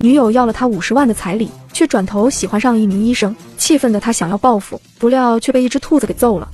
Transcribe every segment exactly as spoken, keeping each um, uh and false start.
女友要了他五十万的彩礼，却转头喜欢上一名医生，气愤的他想要报复，不料却被一只兔子给揍了。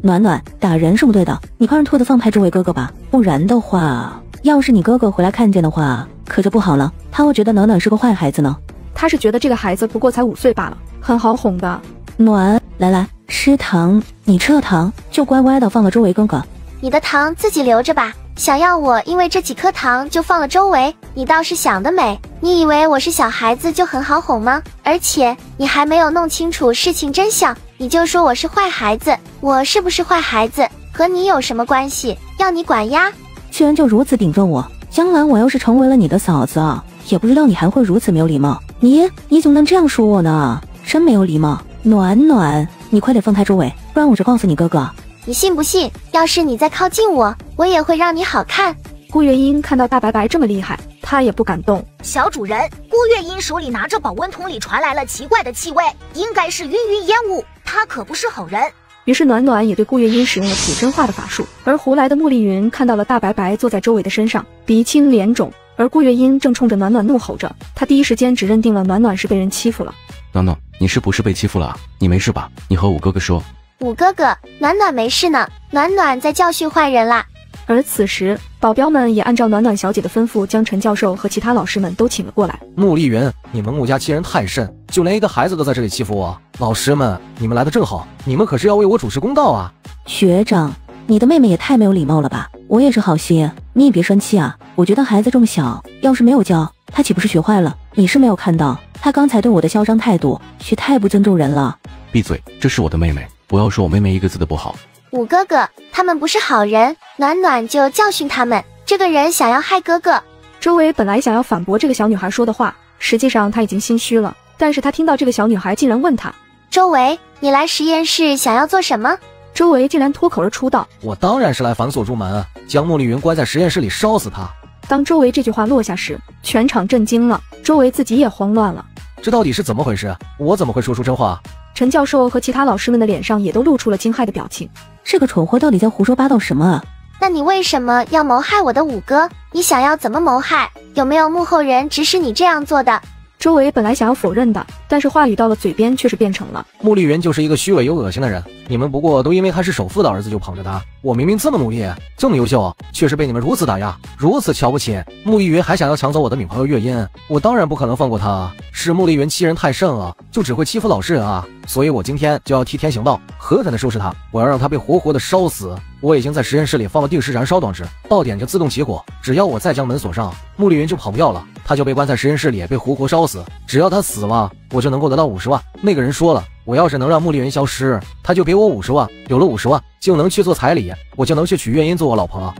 暖暖，打人是不对的，你快让兔子放开这位哥哥吧，不然的话，要是你哥哥回来看见的话，可就不好了，他会觉得暖暖是个坏孩子呢。他是觉得这个孩子不过才五岁罢了，很好哄的。暖，来来，吃糖，你吃了糖就乖乖的放了周围哥哥。你的糖自己留着吧。想要我因为这几颗糖就放了周围，你倒是想得美，你以为我是小孩子就很好哄吗？而且你还没有弄清楚事情真相，你就说我是坏孩子，我是不是坏孩子和你有什么关系，要你管呀？居然就如此顶撞我，将来我要是成为了你的嫂子啊，也不知道你还会如此没有礼貌，你你怎么能这样说我呢？真没有礼貌。暖暖，你快点放开周围，不然我就告诉你哥哥。你信不信？要是你再靠近我，我也会让你好看。顾月英看到大白白这么厉害，她也不敢动。小主人，顾月英手里拿着保温桶，里传来了奇怪的气味，应该是晕晕烟雾，她可不是好人。于是暖暖也对顾月英使用了普真话的法术，而胡来的穆丽云看到了大白白坐在周伟的身上，鼻青脸肿，而顾月英正冲着暖暖怒吼着，她第一时间只认定了暖暖是被人欺负了。暖暖，你是不是被欺负了啊？你没事吧？你和五哥哥说。五哥哥，暖暖没事呢，暖暖在教训坏人啦。而此时，保镖们也按照暖暖小姐的吩咐，将陈教授和其他老师们都请了过来。穆丽云，你们穆家欺人太甚，就连一个孩子都在这里欺负我。老师们，你们来的正好，你们可是要为我主持公道啊！学长，你的妹妹也太没有礼貌了吧！我也是好心，你也别生气啊。我觉得孩子这么小，要是没有教，他岂不是学坏了？你是没有看到，他刚才对我的嚣张态度，也太不尊重人了。闭嘴，这是我的妹妹。不要说我妹妹一个字的不好。五哥哥，他们不是好人，暖暖就教训他们。这个人想要害哥哥。周围本来想要反驳这个小女孩说的话，实际上他已经心虚了，但是他听到这个小女孩竟然问他：周围，你来实验室想要做什么？周围竟然脱口而出道：我当然是来反锁住门啊，将穆丽云关在实验室里，烧死她。当周围这句话落下时，全场震惊了，周围自己也慌乱了，这到底是怎么回事？我怎么会说出真话？陈教授和其他老师们的脸上也都露出了惊骇的表情。这个蠢货到底在胡说八道什么啊？那你为什么要谋害我的五哥？你想要怎么谋害？有没有幕后人指使你这样做的？周围本来想要否认的，但是话语到了嘴边却是变成了：穆丽云就是一个虚伪又恶心的人，你们不过都因为他是首富的儿子就捧着他，我明明这么努力，这么优秀，却是被你们如此打压，如此瞧不起。穆丽云还想要抢走我的女朋友月音，我当然不可能放过她啊！是穆丽云欺人太甚啊，就只会欺负老实人啊！所以我今天就要替天行道，狠狠的收拾她，我要让她被活活的烧死！我已经在实验室里放了定时燃烧装置，到点就自动起火，只要我再将门锁上，穆丽云就跑不掉了，她就被关在实验室里，被活活烧死。只要她死了，我就能够得到五十万。那个人说了，我要是能让穆丽云消失，他就给我五十万，有了五十万就能去做彩礼，我就能去娶月音做我老婆。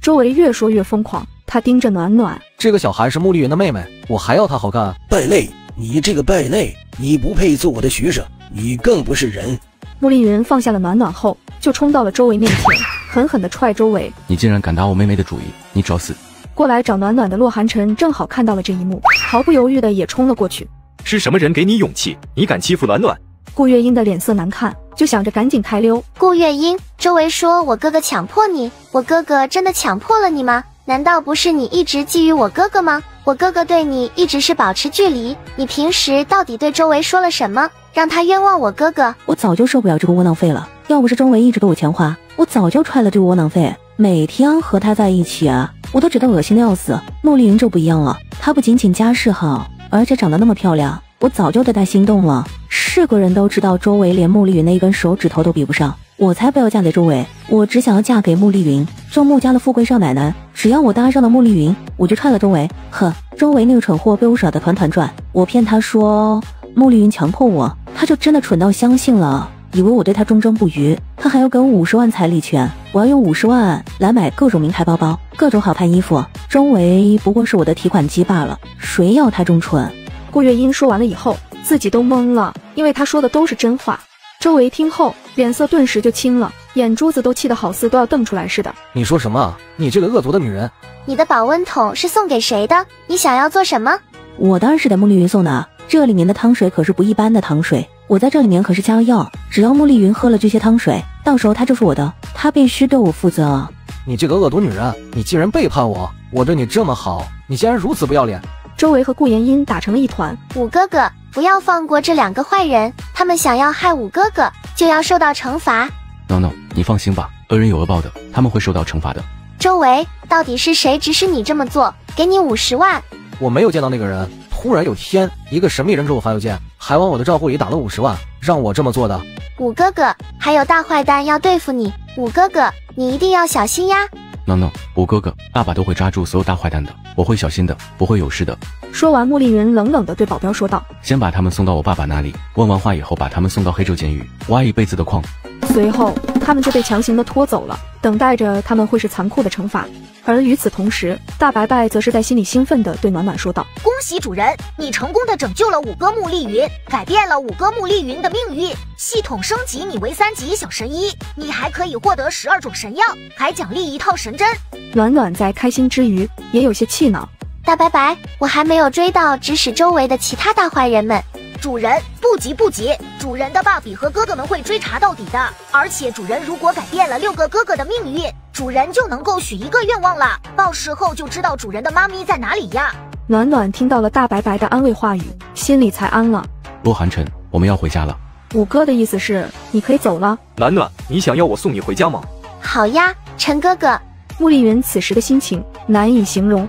周围越说越疯狂，他盯着暖暖，这个小孩是穆丽云的妹妹，我还要她好看？败类，你这个败类，你不配做我的学生，你更不是人。穆丽云放下了暖暖后，就冲到了周围面前，狠狠地踹周围。你竟然敢打我妹妹的主意，你找死！过来找暖暖的洛寒尘正好看到了这一幕，毫不犹豫的也冲了过去。是什么人给你勇气？你敢欺负暖暖？顾月英的脸色难看，就想着赶紧开溜。顾月英，周围说我哥哥强迫你，我哥哥真的强迫了你吗？难道不是你一直觊觎我哥哥吗？我哥哥对你一直是保持距离，你平时到底对周围说了什么，让他冤枉我哥哥？我早就受不了这个窝囊废了，要不是周围一直给我钱花，我早就踹了这个窝囊废。每天和他在一起啊，我都觉得恶心的要死。穆丽云就不一样了，她不仅仅家世好，而且长得那么漂亮，我早就对她心动了。是个人都知道，周围连穆丽云那一根手指头都比不上，我才不要嫁给周围，我只想要嫁给穆丽云，做穆家的富贵少奶奶。只要我搭上了穆丽云，我就踹了周围。呵，周围那个蠢货被我耍得团团转，我骗他说穆丽云强迫我，他就真的蠢到相信了，以为我对他忠贞不渝。他还要给我五十万彩礼钱，我要用五十万来买各种名牌包包，各种好看衣服。周围不过是我的提款机罢了，谁要他忠纯？顾月英说完了以后，自己都懵了，因为他说的都是真话。周围听后脸色顿时就青了，眼珠子都气得好似都要瞪出来似的。你说什么？你这个恶毒的女人！你的保温桶是送给谁的？你想要做什么？我当然是给穆丽云送的，这里面的汤水可是不一般的糖水，我在这里面可是加了药，只要穆丽云喝了这些汤水，到时候她就是我的，她必须对我负责。你这个恶毒女人，你竟然背叛我！我对你这么好，你竟然如此不要脸！周围和顾妍音打成了一团。五哥哥，不要放过这两个坏人，他们想要害五哥哥，就要受到惩罚。闹闹，你放心吧，恶人有恶报的，他们会受到惩罚的。周围，到底是谁指使你这么做？给你五十万。我没有见到那个人，忽然有天，一个神秘人给我发邮件，还往我的账户里打了五十万，让我这么做的。五哥哥，还有大坏蛋要对付你，五哥哥，你一定要小心呀。闹闹，五哥哥，爸爸都会抓住所有大坏蛋的，我会小心的，不会有事的。说完，穆丽云冷冷地对保镖说道：“先把他们送到我爸爸那里，问完话以后，把他们送到黑咒监狱，挖一辈子的矿。”随后，他们就被强行的拖走了，等待着他们会是残酷的惩罚。而与此同时，大白白则是在心里兴奋地对暖暖说道：“恭喜主人，你成功的拯救了五哥穆丽云，改变了五哥穆丽云的命运，系统升级你为三级小神医，你还可以获得十二种神药，还奖励一套神针。”暖暖在开心之余，也有些气恼：“大白白，我还没有追到指使周围的其他大坏人们。”主人，不急不急，主人的爸比和哥哥们会追查到底的。而且主人如果改变了六个哥哥的命运，主人就能够许一个愿望了，到时候就知道主人的妈咪在哪里呀。暖暖听到了大白白的安慰话语，心里才安了。洛寒尘，我们要回家了。五哥的意思是你可以走了。暖暖，你想要我送你回家吗？好呀，陈哥哥。穆丽云此时的心情难以形容。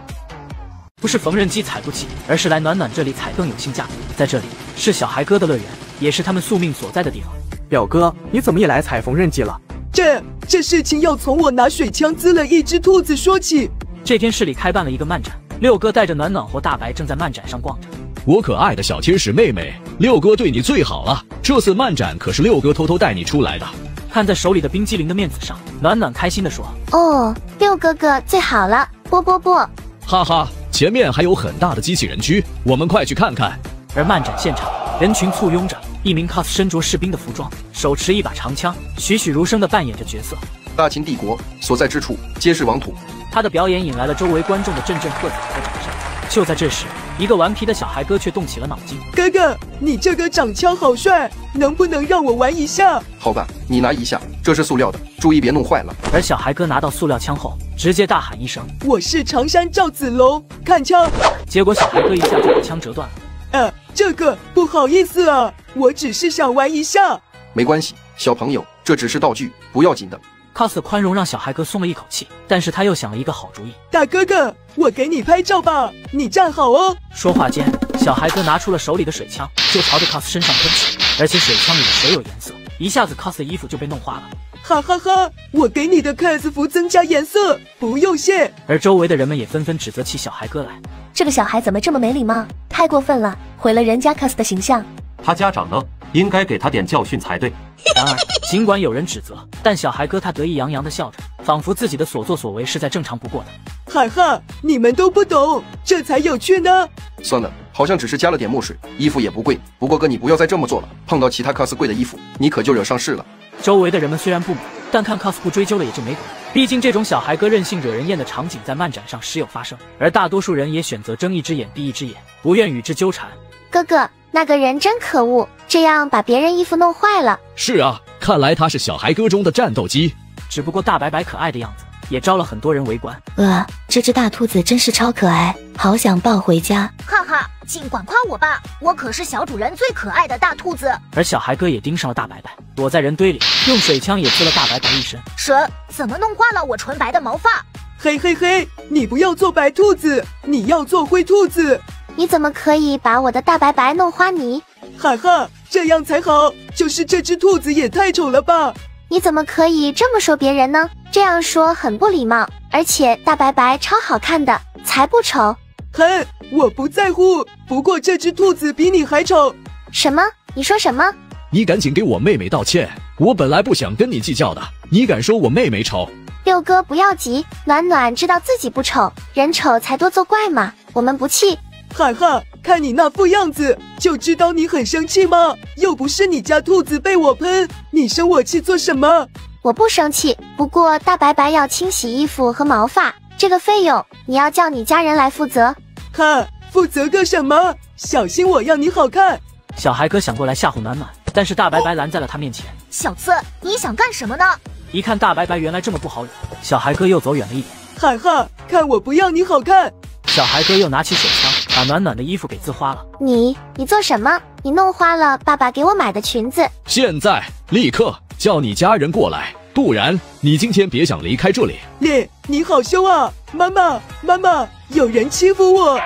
不是缝纫机踩不起，而是来暖暖这里踩更有性价比。在这里是小孩哥的乐园，也是他们宿命所在的地方。表哥，你怎么也来踩缝纫机了？这这事情要从我拿水枪滋了一只兔子说起。这天市里开办了一个漫展，六哥带着暖暖和大白正在漫展上逛着。我可爱的小天使妹妹，六哥对你最好了，这次漫展可是六哥偷偷带你出来的。看在手里的冰激凌的面子上，暖暖开心地说：“哦，六哥哥最好了，啵啵啵。”哈哈。前面还有很大的机器人区，我们快去看看。而漫展现场，人群簇拥着，一名 cos 身着士兵的服装，手持一把长枪，栩栩如生地扮演着角色。大秦帝国所在之处皆是王土。他的表演引来了周围观众的阵阵喝彩和掌声。就在这时，一个顽皮的小孩哥却动起了脑筋：“哥哥，你这个长枪好帅，能不能让我玩一下？”“好吧，你拿一下，这是塑料的，注意别弄坏了。”而小孩哥拿到塑料枪后，直接大喊一声：“我是常山赵子龙，看枪！”结果小孩哥一下就把枪折断了。呃，这个不好意思啊，我只是想玩一下。没关系，小朋友，这只是道具，不要紧的。cos 宽容让小孩哥松了一口气，但是他又想了一个好主意。大哥哥，我给你拍照吧，你站好哦。说话间，小孩哥拿出了手里的水枪，就朝着 cos 身上喷去，而且水枪里的水有颜色，一下子 cos 的衣服就被弄花了。哈哈哈，我给你的 cos 服增加颜色，不用谢。而周围的人们也纷纷指责起小孩哥来：“这个小孩怎么这么没礼貌？太过分了，毁了人家 cos 的形象。他家长呢？应该给他点教训才对。”然而，尽管有人指责，但小孩哥他得意洋洋地笑着，仿佛自己的所作所为是再正常不过的。哈哈，你们都不懂，这才有趣呢。算了，好像只是加了点墨水，衣服也不贵。不过哥，你不要再这么做了，碰到其他 cos 贵的衣服，你可就惹上事了。周围的人们虽然不满，但看 cos 不追究了也就没辙。毕竟这种小孩哥任性惹人厌的场景在漫展上时有发生，而大多数人也选择睁一只眼闭一只眼，不愿与之纠缠。哥哥，那个人真可恶，这样把别人衣服弄坏了。是啊，看来他是小孩哥中的战斗机。只不过大白白可爱的样子也招了很多人围观。呃，这只大兔子真是超可爱，好想抱回家。哈哈，尽管夸我吧，我可是小主人最可爱的大兔子。而小孩哥也盯上了大白白，躲在人堆里，用水枪也刺了大白白一身。蛇，怎么弄花了我纯白的毛发？嘿嘿嘿，你不要做白兔子，你要做灰兔子。你怎么可以把我的大白白弄花泥？哈哈，这样才好，就是这只兔子也太丑了吧。你怎么可以这么说别人呢？这样说很不礼貌，而且大白白超好看的，才不丑。哼，我不在乎，不过这只兔子比你还丑。什么？你说什么？你赶紧给我妹妹道歉，我本来不想跟你计较的，你敢说我妹妹丑？六哥不要急，暖暖知道自己不丑，人丑才多作怪嘛，我们不气。哈哈，看你那副样子，就知道你很生气吗？又不是你家兔子被我喷，你生我气做什么？我不生气，不过大白白要清洗衣服和毛发，这个费用你要叫你家人来负责。哈，负责个什么？小心我要你好看。小孩哥想过来吓唬暖暖，但是大白白拦在了他面前。小刺，你想干什么呢？一看大白白原来这么不好惹，小孩哥又走远了一点。哈哈，看我不要你好看。小孩哥又拿起手枪把暖暖的衣服给自花了。你你做什么？你弄花了爸爸给我买的裙子。现在立刻叫你家人过来，不然你今天别想离开这里。烈，你好凶啊！妈妈，妈妈，有人欺负我！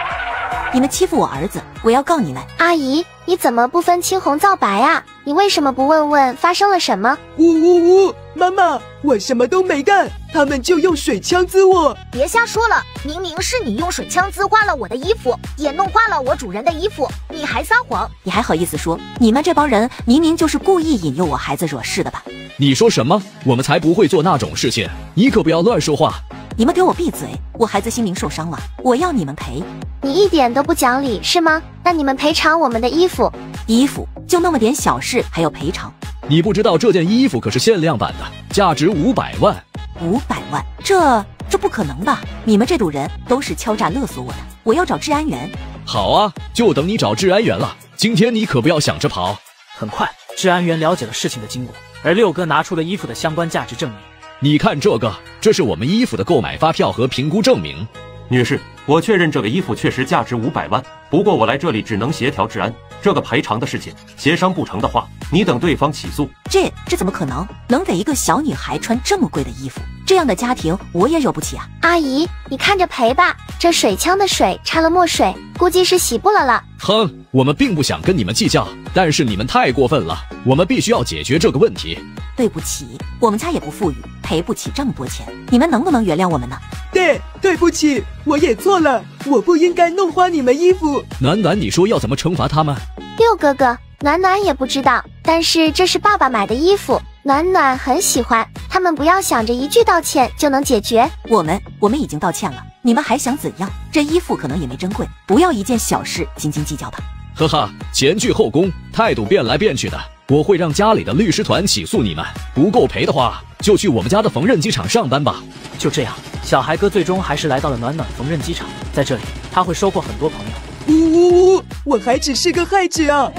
你们欺负我儿子，我要告你们！阿姨，你怎么不分青红皂白啊？你为什么不问问发生了什么？呜呜呜！妈妈，我什么都没干，他们就用水枪滋我！别瞎说了，明明是你用水枪滋花了我的衣服，也弄花了我主人的衣服，你还撒谎！你还好意思说？你们这帮人明明就是故意引诱我孩子惹事的吧？你说什么？我们才不会做那种事情！你可不要乱说话！你们给我闭嘴！我孩子心灵受伤了，我要你们赔！你一点都不讲理是吗？那你们赔偿我们的衣服。衣服就那么点小事，还有赔偿？你不知道这件衣服可是限量版的，价值五百万。五百万？这这不可能吧？你们这组人都是敲诈勒索我的，我要找治安员。好啊，就等你找治安员了。今天你可不要想着跑。很快，治安员了解了事情的经过，而六哥拿出了衣服的相关价值证明。你看这个，这是我们衣服的购买发票和评估证明。女士，我确认这个衣服确实价值五百万，不过我来这里只能协调治安，这个赔偿的事情协商不成的话，你等对方起诉。这这怎么可能？能给一个小女孩穿这么贵的衣服，这样的家庭我也惹不起啊！阿姨，你看着赔吧，这水枪的水掺了墨水，估计是洗不了了。哼，我们并不想跟你们计较，但是你们太过分了，我们必须要解决这个问题。对不起，我们家也不富裕，赔不起这么多钱，你们能不能原谅我们呢？对，对不起，我也错了，我不应该弄花你们衣服。暖暖，你说要怎么惩罚他们？六哥哥，暖暖也不知道，但是这是爸爸买的衣服，暖暖很喜欢，他们不要想着一句道歉就能解决。我们我们已经道歉了，你们还想怎样？这衣服可能也没珍贵，不要一件小事斤斤计较吧。呵呵，前倨后恭，态度变来变去的。我会让家里的律师团起诉你们，不够赔的话，就去我们家的缝纫机厂上班吧。就这样，小孩哥最终还是来到了暖暖缝纫机厂，在这里他会收获很多朋友。呜呜呜！我还只是个孩子啊！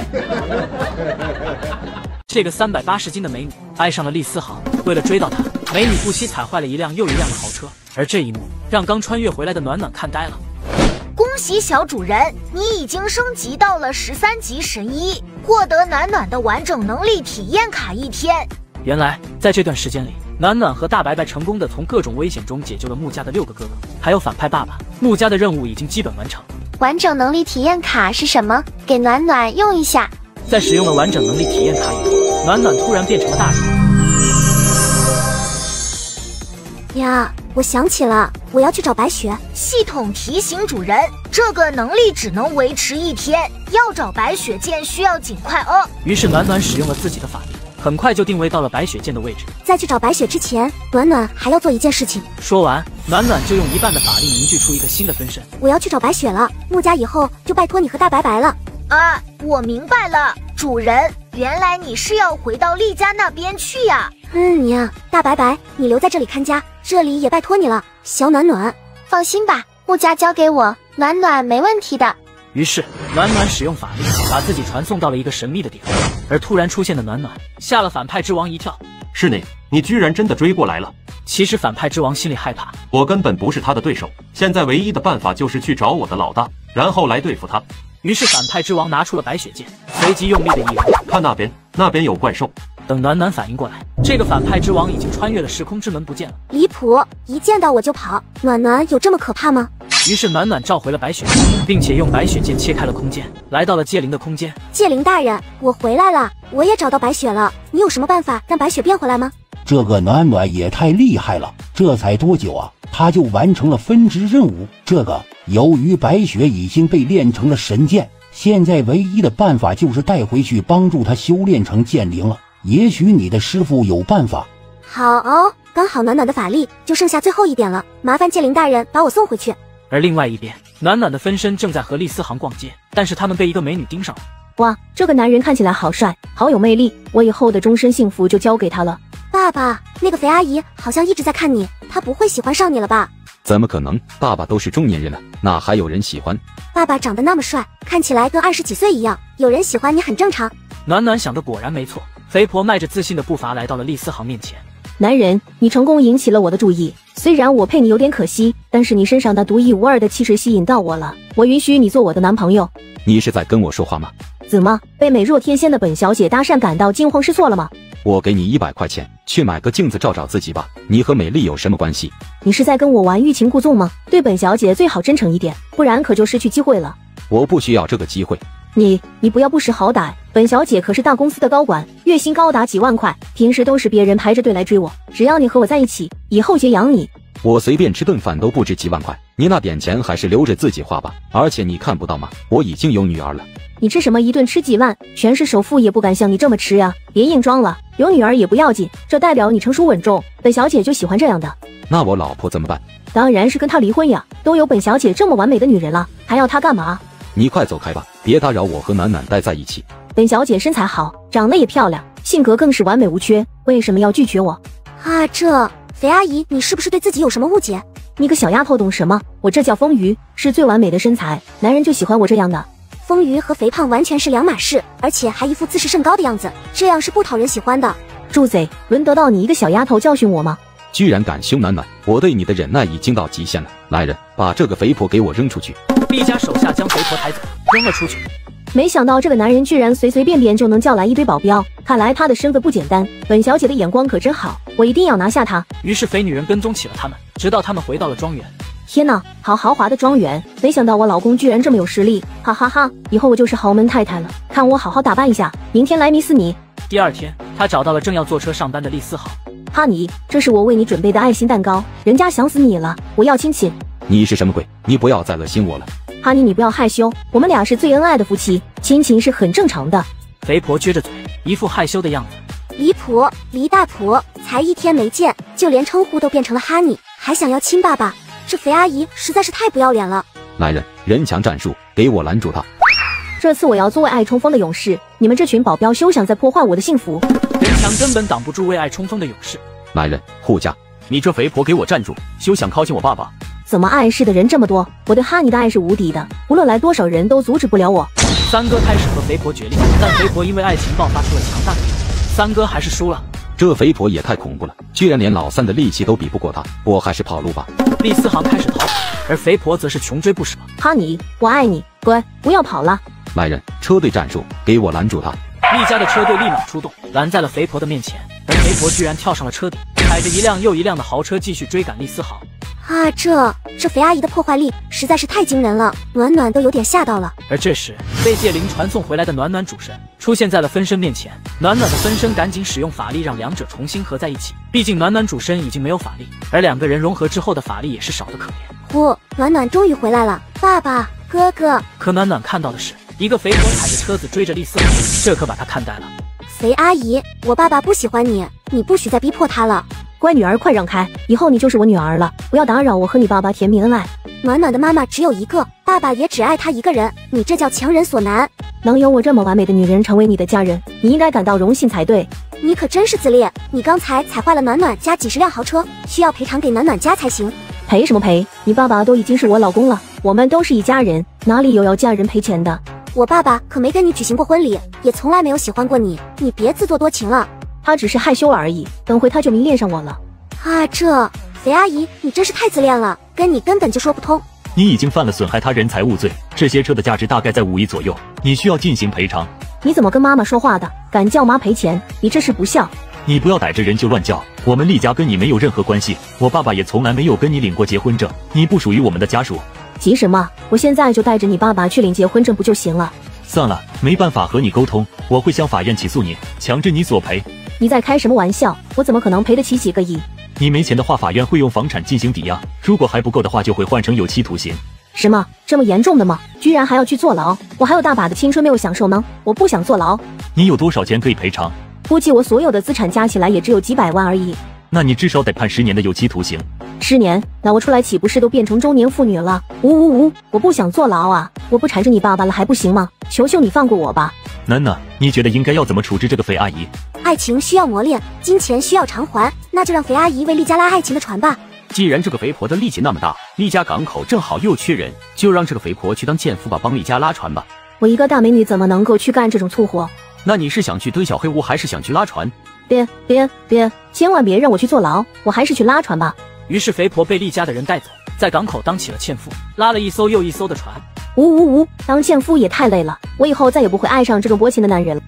这个三百八十斤的美女爱上了厉思航，为了追到他，美女不惜踩坏了一辆又一辆的豪车，而这一幕让刚穿越回来的暖暖看呆了。恭喜小主人，你已经升级到了十三级神医，获得暖暖的完整能力体验卡一天。原来在这段时间里，暖暖和大白白成功的从各种危险中解救了穆家的六个哥哥，还有反派爸爸。穆家的任务已经基本完成。完整能力体验卡是什么？给暖暖用一下。在使用了完整能力体验卡以后，暖暖突然变成了大人。呀，我想起了，我要去找白雪。系统提醒主人，这个能力只能维持一天，要找白雪剑需要尽快哦。于是暖暖使用了自己的法力，很快就定位到了白雪剑的位置。在去找白雪之前，暖暖还要做一件事情。说完，暖暖就用一半的法力凝聚出一个新的分身。我要去找白雪了，穆家以后就拜托你和大白白了。啊，我明白了，主人，原来你是要回到厉家那边去呀。嗯呀，大白白，你留在这里看家，这里也拜托你了。小暖暖，放心吧，穆家交给我，暖暖没问题的。于是暖暖使用法力，把自己传送到了一个神秘的地方，而突然出现的暖暖吓了反派之王一跳。是你，你居然真的追过来了。其实反派之王心里害怕，我根本不是他的对手，现在唯一的办法就是去找我的老大，然后来对付他。于是反派之王拿出了白雪剑，随即用力的一挥。看那边，那边有怪兽。等暖暖反应过来，这个反派之王已经穿越了时空之门不见了。离谱，一见到我就跑，暖暖有这么可怕吗？于是暖暖召回了白雪剑，并且用白雪剑切开了空间，来到了戒灵的空间。戒灵大人，我回来了，我也找到白雪了，你有什么办法让白雪变回来吗？这个暖暖也太厉害了，这才多久啊，他就完成了分支任务。这个由于白雪已经被练成了神剑，现在唯一的办法就是带回去帮助他修炼成剑灵了。也许你的师傅有办法。好哦，刚好暖暖的法力就剩下最后一点了，麻烦剑灵大人把我送回去。而另外一边，暖暖的分身正在和厉思航逛街，但是他们被一个美女盯上了。哇，这个男人看起来好帅，好有魅力，我以后的终身幸福就交给他了。爸爸，那个肥阿姨好像一直在看你，她不会喜欢上你了吧？怎么可能，爸爸都是中年人了，哪还有人喜欢？爸爸长得那么帅，看起来跟二十几岁一样，有人喜欢你很正常。暖暖想的果然没错，肥婆迈着自信的步伐来到了厉思航面前。男人，你成功引起了我的注意。虽然我配你有点可惜，但是你身上那独一无二的气质吸引到我了。我允许你做我的男朋友。你是在跟我说话吗？怎么，被美若天仙的本小姐搭讪感到惊慌失措了吗？我给你一百块钱，去买个镜子照照自己吧。你和美丽有什么关系？你是在跟我玩欲擒故纵吗？对本小姐最好真诚一点，不然可就失去机会了。我不需要这个机会。你你不要不识好歹，本小姐可是大公司的高管，月薪高达几万块，平时都是别人排着队来追我。只要你和我在一起，以后姐养你。我随便吃顿饭都不值几万块，你那点钱还是留着自己花吧。而且你看不到吗？我已经有女儿了。你吃什么一顿吃几万，全是首富也不敢像你这么吃啊！别硬装了，有女儿也不要紧，这代表你成熟稳重，本小姐就喜欢这样的。那我老婆怎么办？当然是跟她离婚呀，都有本小姐这么完美的女人了，还要她干嘛？你快走开吧，别打扰我和楠楠待在一起。本小姐身材好，长得也漂亮，性格更是完美无缺，为什么要拒绝我？啊，这肥阿姨，你是不是对自己有什么误解？你个小丫头懂什么？我这叫丰腴，是最完美的身材，男人就喜欢我这样的。丰腴和肥胖完全是两码事，而且还一副自视甚高的样子，这样是不讨人喜欢的。住嘴，轮得到你一个小丫头教训我吗？居然敢凶楠楠，我对你的忍耐已经到极限了。来人，把这个肥婆给我扔出去。毕加手下将肥婆抬走，扔了出去。没想到这个男人居然随随便便就能叫来一堆保镖，看来他的身份不简单。本小姐的眼光可真好，我一定要拿下他。于是肥女人跟踪起了他们，直到他们回到了庄园。天哪，好豪华的庄园！没想到我老公居然这么有实力，哈哈哈！以后我就是豪门太太了，看我好好打扮一下，明天来迷死你。第二天，他找到了正要坐车上班的厉思豪。哈尼，这是我为你准备的爱心蛋糕，人家想死你了，我要亲亲。你是什么鬼？你不要再恶心我了。哈尼，你不要害羞，我们俩是最恩爱的夫妻，亲情是很正常的。肥婆撅着嘴，一副害羞的样子。离婆，离大婆，才一天没见，就连称呼都变成了哈尼，还想要亲爸爸。这肥阿姨实在是太不要脸了！来人，人墙战术，给我拦住他！这次我要做为爱冲锋的勇士，你们这群保镖休想再破坏我的幸福！人墙根本挡不住为爱冲锋的勇士。来人，护驾！你这肥婆给我站住，休想靠近我爸爸！怎么碍事的人这么多？我对哈尼的爱是无敌的，无论来多少人都阻止不了我。三哥开始和肥婆决裂，但肥婆因为爱情爆发出了强大的力量，三哥还是输了。这肥婆也太恐怖了，居然连老三的力气都比不过她，我还是跑路吧。厉思航开始逃跑，而肥婆则是穷追不舍。哈尼，我爱你，滚，不要跑了！来人，车队战术，给我拦住他！厉家的车队立马出动，拦在了肥婆的面前，而肥婆居然跳上了车顶，踩着一辆又一辆的豪车继续追赶厉思航。啊，这这肥阿姨的破坏力实在是太惊人了，暖暖都有点吓到了。而这时，被界灵传送回来的暖暖主神出现在了分身面前，暖暖的分身赶紧使用法力让两者重新合在一起，毕竟暖暖主身已经没有法力，而两个人融合之后的法力也是少得可怜。呼，暖暖终于回来了，爸爸，哥哥。可暖暖看到的是一个肥婆踩着车子追着厉思航，这可把他看呆了。肥阿姨，我爸爸不喜欢你，你不许再逼迫他了。乖女儿，快让开，以后你就是我女儿了，不要打扰我和你爸爸甜蜜恩爱。暖暖的妈妈只有一个，爸爸也只爱她一个人，你这叫强人所难。能有我这么完美的女人成为你的家人，你应该感到荣幸才对。你可真是自恋，你刚才踩坏了暖暖家几十辆豪车，需要赔偿给暖暖家才行。赔什么赔？你爸爸都已经是我老公了，我们都是一家人，哪里有要家人赔钱的？我爸爸可没跟你举行过婚礼，也从来没有喜欢过你，你别自作多情了。他只是害羞而已，等会他就迷恋上我了。啊，这肥阿姨，你真是太自恋了，跟你根本就说不通。你已经犯了损害他人财物罪，这些车的价值大概在五亿左右，你需要进行赔偿。你怎么跟妈妈说话的？敢叫妈赔钱，你这是不孝！你不要逮着人就乱叫，我们厉家跟你没有任何关系，我爸爸也从来没有跟你领过结婚证，你不属于我们的家属。急什么？我现在就带着你爸爸去领结婚证不就行了？算了，没办法和你沟通，我会向法院起诉你，强制你索赔。你在开什么玩笑？我怎么可能赔得起几个亿？你没钱的话，法院会用房产进行抵押，如果还不够的话，就会换成有期徒刑。什么？这么严重的吗？居然还要去坐牢？我还有大把的青春没有享受呢，我不想坐牢。你有多少钱可以赔偿？估计我所有的资产加起来也只有几百万而已。那你至少得判十年的有期徒刑。十年？那我出来岂不是都变成中年妇女了？呜呜呜！我不想坐牢啊！我不缠着你爸爸了还不行吗？求求你放过我吧！楠楠，你觉得应该要怎么处置这个肥阿姨？爱情需要磨练，金钱需要偿还，那就让肥阿姨为厉家拉爱情的船吧。既然这个肥婆的力气那么大，厉家港口正好又缺人，就让这个肥婆去当贱妇吧，帮厉家拉船吧。我一个大美女怎么能够去干这种粗活？那你是想去堆小黑屋，还是想去拉船？别别别，千万别让我去坐牢，我还是去拉船吧。于是肥婆被厉家的人带走，在港口当起了纤夫，拉了一艘又一艘的船。无无无，当纤夫也太累了，我以后再也不会爱上这种薄情的男人了。